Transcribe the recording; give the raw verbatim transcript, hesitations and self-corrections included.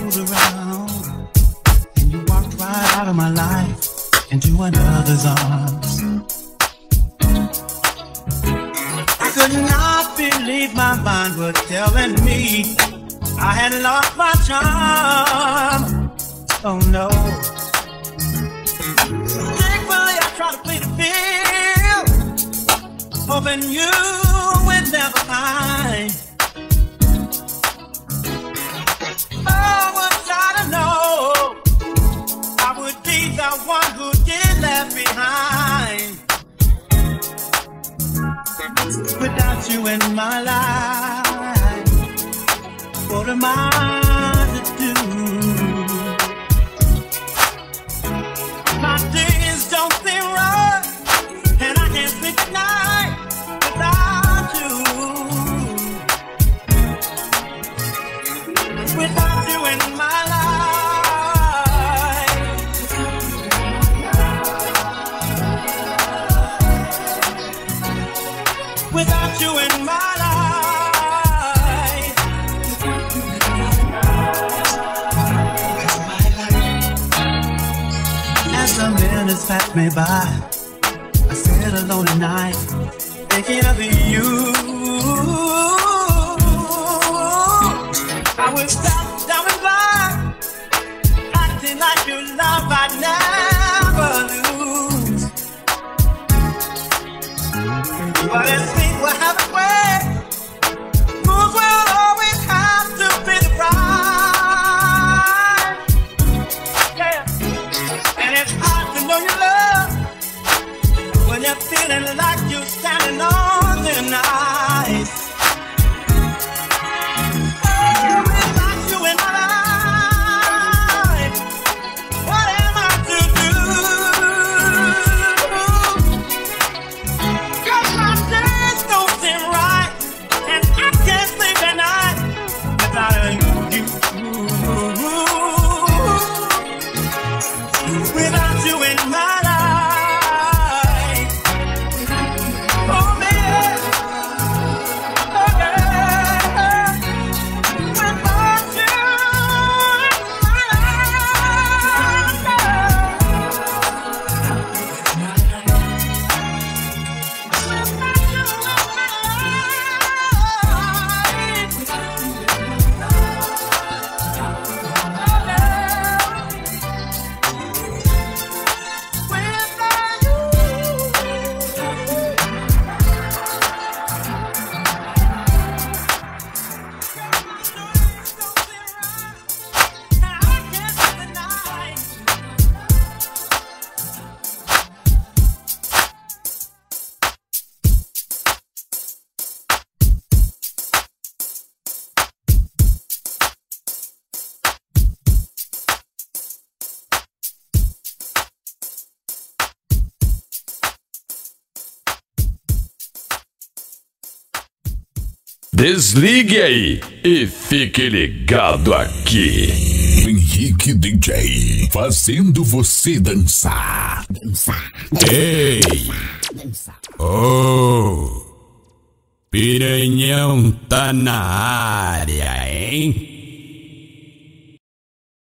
fooled around, and you walked right out of my life into another's arms. I could not believe my mind was telling me I had lost my charm. Oh no. Thankfully I tried to play the field, hoping you would never mind. Oh, was I to know I would be the one who get left behind. Without you in my life, what am I to do? My days don't seem right, and I can't sleep at night without you. Without you in my life, without you in my life, as the minutes passed me by, I sat alone at night, thinking of you. I was stopped down and blind, acting like your love I'd never lose. But as things will have a way, moves will always have to be the prize. Yeah. And it's hard to know your love when you're feeling like you're standing on the ice. Desligue aí e fique ligado aqui. Henrique D J, fazendo você dançar. Dançar. Ei! Dançar. Oh! Piranhão tá na área, hein?